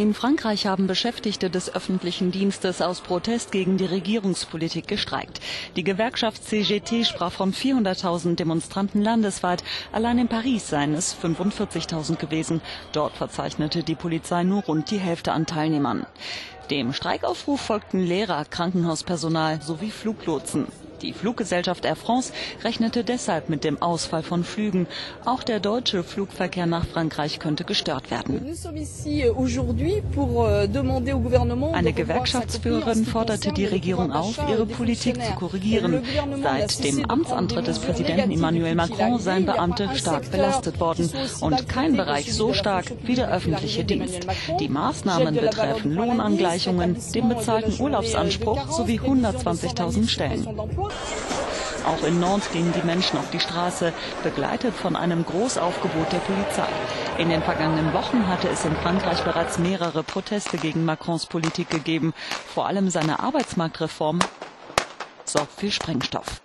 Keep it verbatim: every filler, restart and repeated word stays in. In Frankreich haben Beschäftigte des öffentlichen Dienstes aus Protest gegen die Regierungspolitik gestreikt. Die Gewerkschaft C G T sprach von vierhunderttausend Demonstranten landesweit, allein in Paris seien es fünfundvierzigtausend gewesen. Dort verzeichnete die Polizei nur rund die Hälfte an Teilnehmern. Dem Streikaufruf folgten Lehrer, Krankenhauspersonal sowie Fluglotsen. Die Fluggesellschaft Air France rechnete deshalb mit dem Ausfall von Flügen. Auch der deutsche Flugverkehr nach Frankreich könnte gestört werden. Eine Gewerkschaftsführerin forderte die Regierung auf, ihre Politik zu korrigieren. Seit dem Amtsantritt des Präsidenten Emmanuel Macron seien Beamte stark belastet worden und kein Bereich so stark wie der öffentliche Dienst. Die Maßnahmen betreffen Lohnangleichungen, den bezahlten Urlaubsanspruch sowie hundertzwanzigtausend Stellen. Auch in Nantes gingen die Menschen auf die Straße, begleitet von einem Großaufgebot der Polizei. In den vergangenen Wochen hatte es in Frankreich bereits mehrere Proteste gegen Macrons Politik gegeben. Vor allem seine Arbeitsmarktreform sorgt für Sprengstoff.